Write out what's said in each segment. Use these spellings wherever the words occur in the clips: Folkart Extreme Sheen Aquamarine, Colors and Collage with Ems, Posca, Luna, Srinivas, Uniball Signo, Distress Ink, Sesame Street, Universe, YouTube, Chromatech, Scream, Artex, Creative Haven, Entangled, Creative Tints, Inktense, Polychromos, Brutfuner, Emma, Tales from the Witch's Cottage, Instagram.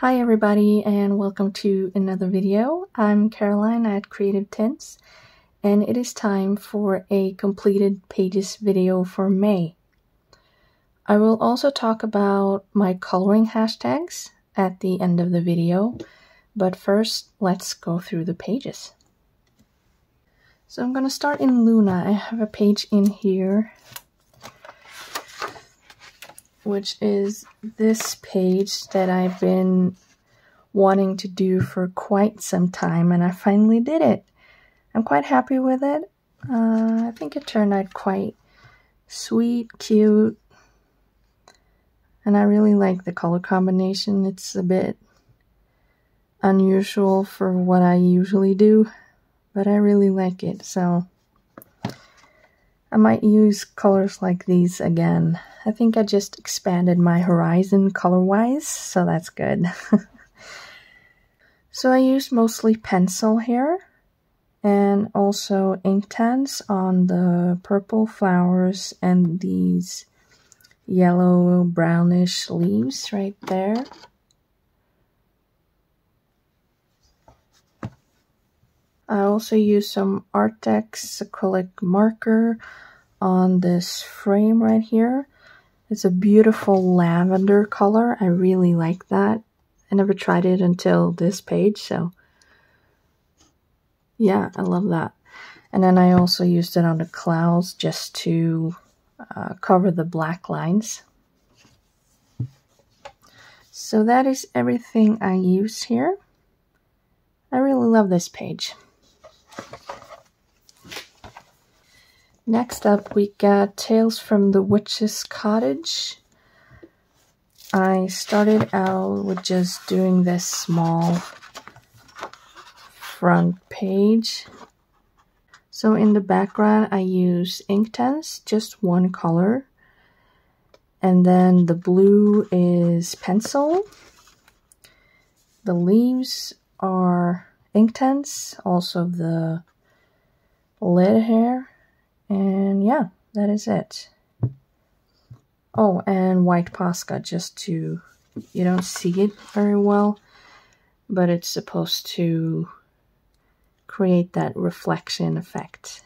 Hi everybody and welcome to another video. I'm Caroline at Creative Tints and it is time for a completed pages video for May. I will also talk about my coloring hashtags at the end of the video, but first let's go through the pages. So I'm going to start in Luna. I have a page in here which is this page that I've been wanting to do for quite some time, and I finally did it. I'm quite happy with it. I think it turned out quite sweet, cute, and I really like the color combination. It's a bit unusual for what I usually do, but I really like it, so I might use colors like these again. I think I just expanded my horizon color-wise, so that's good. So I used mostly pencil here, and also Inktense on the purple flowers and these yellow brownish leaves right there. I also used some Artex acrylic marker on this frame right here. It's a beautiful lavender color. I really like that. I never tried it until this page, so yeah, I love that. And then I also used it on the clouds just to cover the black lines. So that is everything I used here. I really love this page. Next up we got Tales from the Witch's Cottage. I started out with just doing this small front page. So in the background I use Inktense, just one color. And then the blue is pencil. The leaves are Inktense, also the lid here. And yeah, that is it. Oh, and white Posca, just to, you don't see it very well, but it's supposed to create that reflection effect.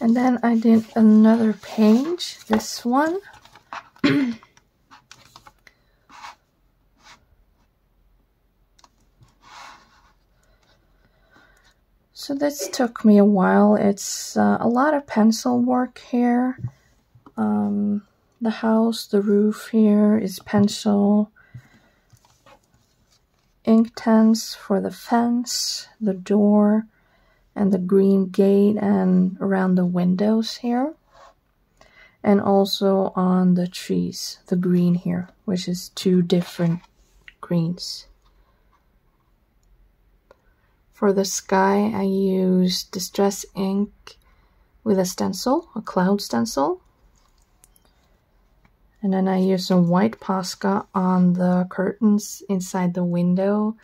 And then I did another page, this one. So this took me a while. It's a lot of pencil work here. The house, the roof here is pencil. Inktense for the fence, the door, and the green gate and around the windows here. And also on the trees, the green here, which is two different greens. For the sky, I used Distress Ink with a stencil, a cloud stencil. And then I used some white Posca on the curtains inside the window,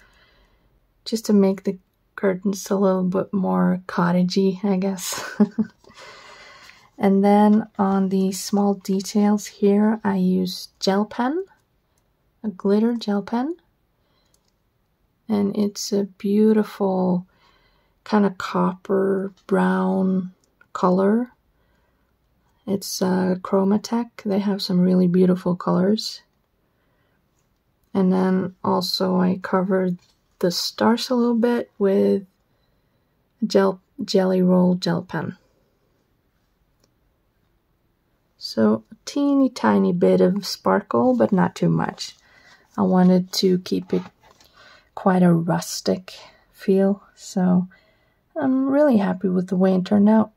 just to make the curtains a little bit more cottagey, I guess. And then on the small details here, I used gel pen, a glitter gel pen. And it's a beautiful kind of copper brown color. It's Chromatech. They have some really beautiful colors. And then also I covered the stars a little bit with jelly roll gel pen. So a teeny tiny bit of sparkle, but not too much. I wanted to keep it quite a rustic feel, so I'm really happy with the way it turned out.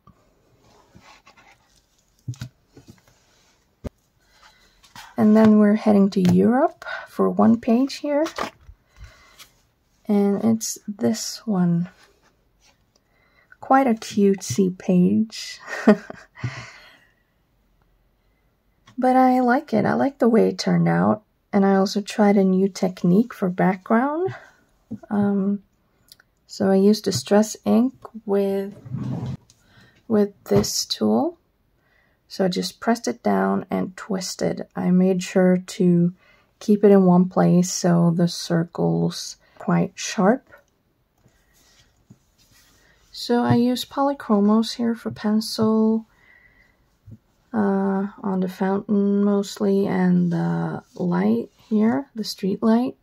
And then we're heading to Europe for one page here, and it's this one. Quite a cutesy page. But I like it. I like the way it turned out. And I also tried a new technique for background. So I used Distress Ink with this tool So I just pressed it down and twisted. I made sure to keep it in one place so the circle's quite sharp. So I use Polychromos here for pencil on the fountain mostly, and the light here, the street light,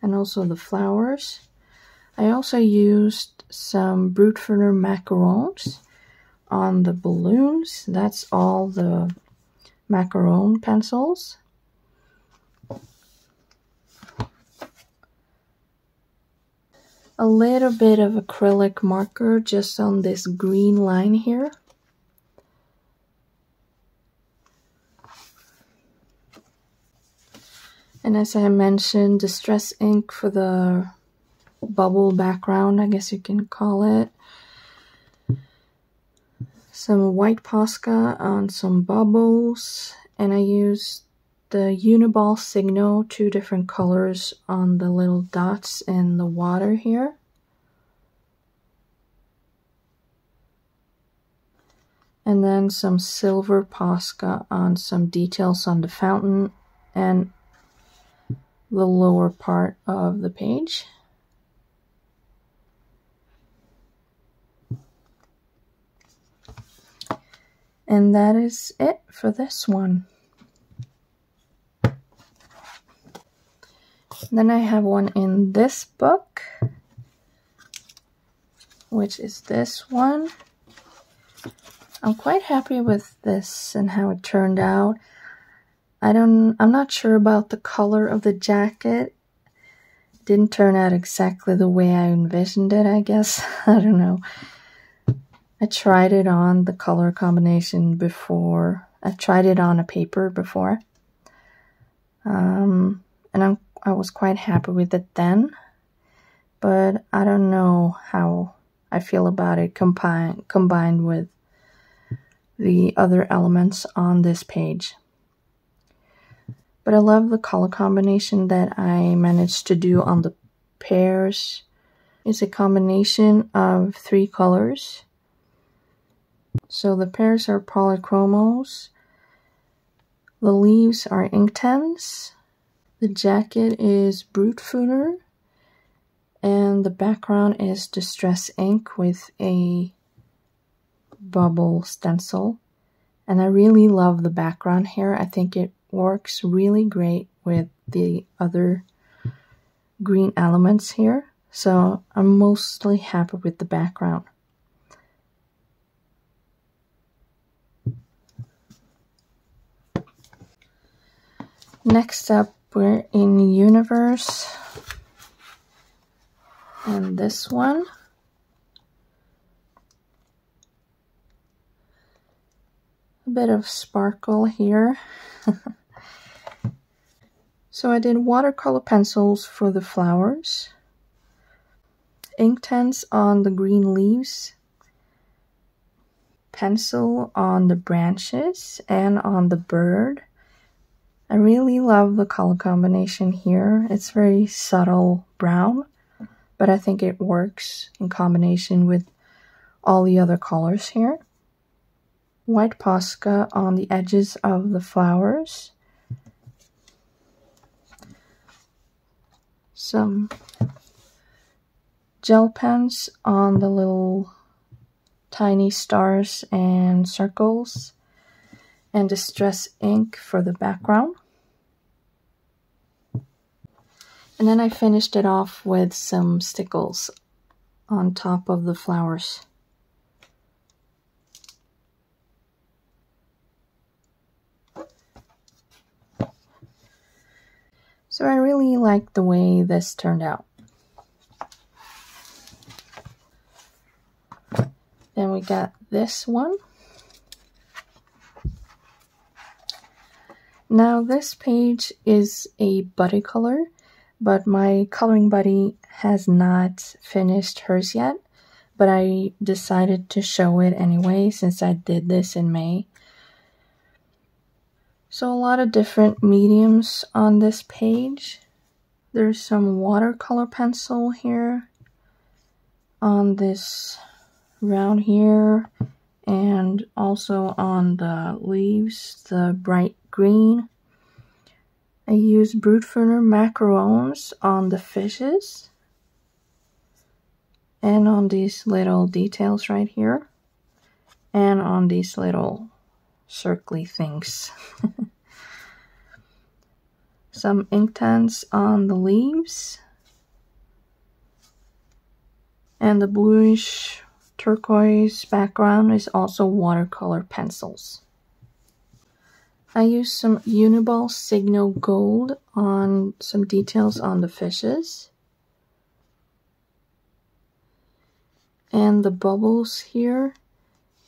and also the flowers. I also used some Brutfuner macarons on the balloons. That's all the macaron pencils. A little bit of acrylic marker just on this green line here. And as I mentioned, Distress Ink for the bubble background, I guess you can call it. Some white Posca on some bubbles, and I used the Uniball Signo, two different colors on the little dots in the water here. And then some silver Posca on some details on the fountain and the lower part of the page. And that is it for this one. Then I have one in this book, which is this one. I'm quite happy with this and how it turned out. I'm not sure about the color of the jacket. It didn't turn out exactly the way I envisioned it, I guess. I don't know. I tried it on the color combination before. I tried it on a paper before. And I was quite happy with it then, but I don't know how I feel about it combined with the other elements on this page. But I love the color combination that I managed to do on the pairs. It's a combination of three colors. So the pairs are Polychromos, the leaves are Inktense, the jacket is Brutfuner, and the background is Distress Ink with a bubble stencil. And I really love the background here. I think it works really great with the other green elements here. So I'm mostly happy with the background. Next up, we're in Universe, and this one. A bit of sparkle here. So I did watercolor pencils for the flowers, Inktense on the green leaves, pencil on the branches and on the bird. I really love the color combination here. It's very subtle brown, but I think it works in combination with all the other colors here. White Posca on the edges of the flowers. Some gel pens on the little tiny stars and circles. And Distress Ink for the background. And then I finished it off with some stickles on top of the flowers. So I really like the way this turned out. Then we got this one. Now this page is a buddy color, but my coloring buddy has not finished hers yet, but I decided to show it anyway since I did this in May. So a lot of different mediums on this page. There's some watercolor pencil here on this round here, and also on the leaves, the bright green. I used Brutfuner macarons on the fishes and on these little details right here and on these little circly things. Some Inktense on the leaves and the bluish turquoise background is also watercolor pencils. I used some Uniball Signo Gold on some details on the fishes. And the bubbles here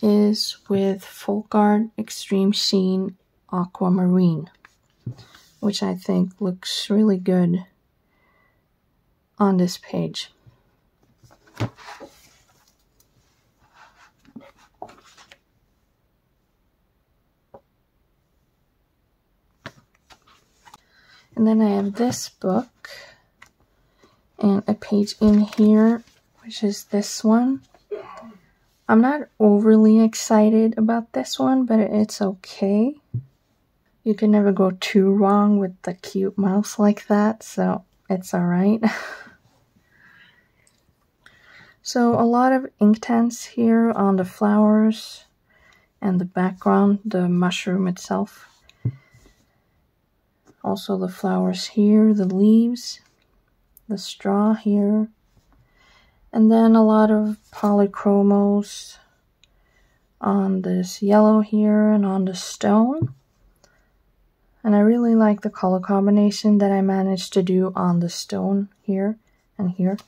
is with Folkart Extreme Sheen Aquamarine, which I think looks really good on this page. And then I have this book and a page in here, which is this one. I'm not overly excited about this one, but it's okay. You can never go too wrong with the cute mouse like that, so it's alright. So a lot of Inktense here on the flowers and the background, the mushroom itself. Also the flowers here, the leaves, the straw here, and then a lot of Polychromos on this yellow here and on the stone. And I really like the color combination that I managed to do on the stone here and here,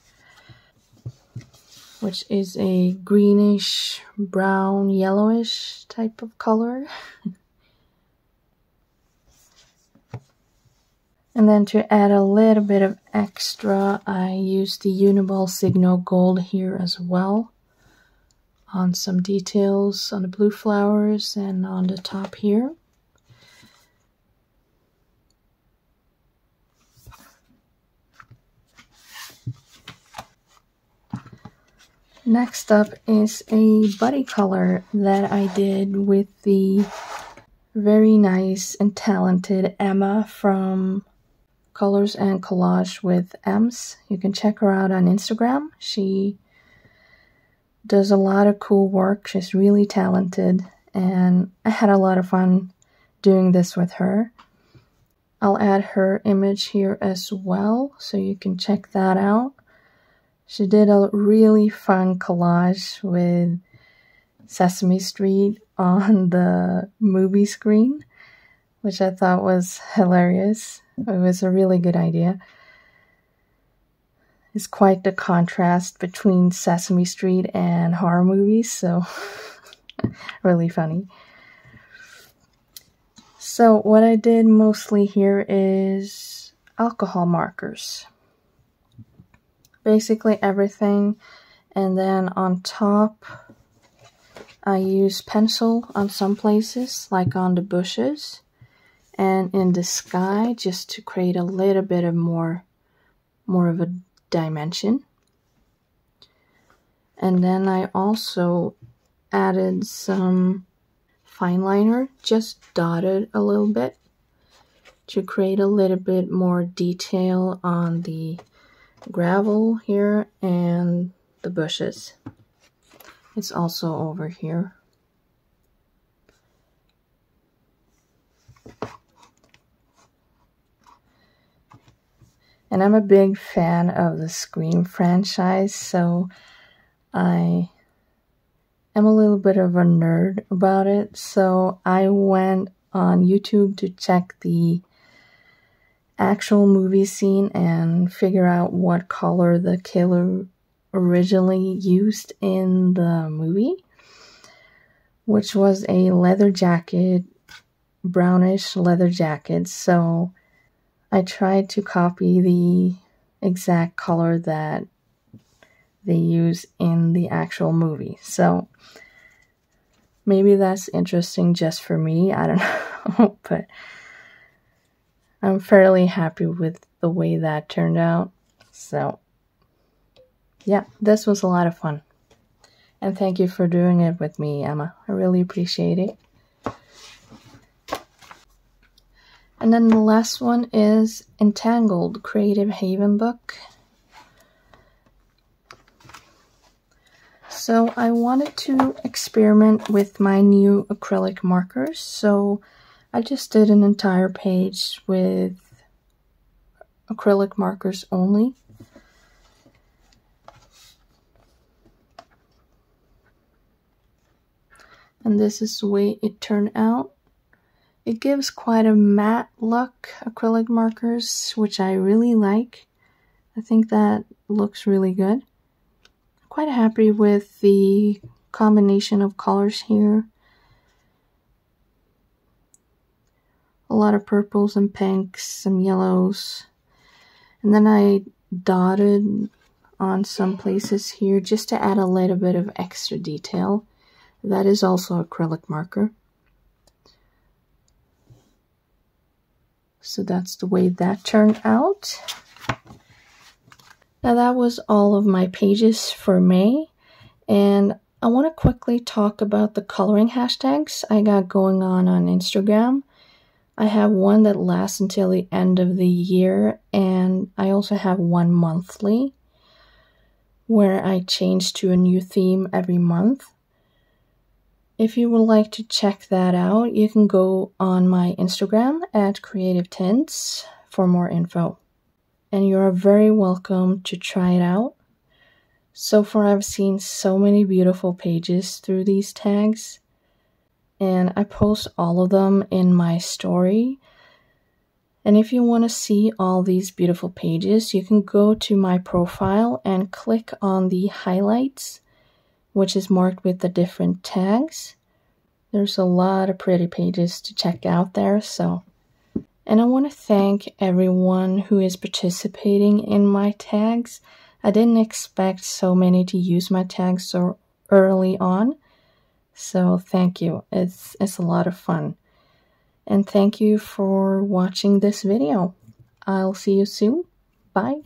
which is a greenish, brown, yellowish type of color. And then to add a little bit of extra, I used the Uniball Signo Gold here as well on some details on the blue flowers and on the top here. Next up is a buddy color that I did with the very nice and talented Emma from Colors and Collage with Ems. You can check her out on Instagram. She does a lot of cool work. She's really talented, and I had a lot of fun doing this with her. I'll add her image here as well, so you can check that out. She did a really fun collage with Sesame Street on the movie screen, which I thought was hilarious. It was a really good idea. It's quite the contrast between Sesame Street and horror movies, so really funny. So what I did mostly here is alcohol markers. Basically everything, and then on top I use pencil on some places, like on the bushes and in the sky, just to create a little bit of more of a dimension. And then I also added some fine liner, just dotted a little bit to create a little bit more detail on the gravel here and the bushes. It's also over here. And I'm a big fan of the Scream franchise, so I am a little bit of a nerd about it. So I went on YouTube to check the actual movie scene and figure out what color the killer originally used in the movie, which was a leather jacket, brownish leather jacket. So I tried to copy the exact color that they use in the actual movie. So maybe that's interesting just for me, I don't know, but I'm fairly happy with the way that turned out. So yeah, this was a lot of fun. And thank you for doing it with me, Emma. I really appreciate it. And then the last one is Entangled, Creative Haven book. So I wanted to experiment with my new acrylic markers, so I just did an entire page with acrylic markers only. And this is the way it turned out. It gives quite a matte look, acrylic markers, which I really like. I think that looks really good. Quite happy with the combination of colors here. A lot of purples and pinks, some yellows. And then I dotted on some places here just to add a little bit of extra detail. That is also acrylic marker. So that's the way that turned out. Now that was all of my pages for May, and I want to quickly talk about the coloring hashtags I got going on Instagram. I have one that lasts until the end of the year, and I also have one monthly where I change to a new theme every month. If you would like to check that out, you can go on my Instagram at Creative Tints for more info. And you're very welcome to try it out. So far I've seen so many beautiful pages through these tags, and I post all of them in my story. And if you want to see all these beautiful pages, you can go to my profile and click on the highlights, which is marked with the different tags. There's a lot of pretty pages to check out there, so. And I want to thank everyone who is participating in my tags. I didn't expect so many to use my tags so early on, so thank you. It's a lot of fun. And thank you for watching this video. I'll see you soon. Bye.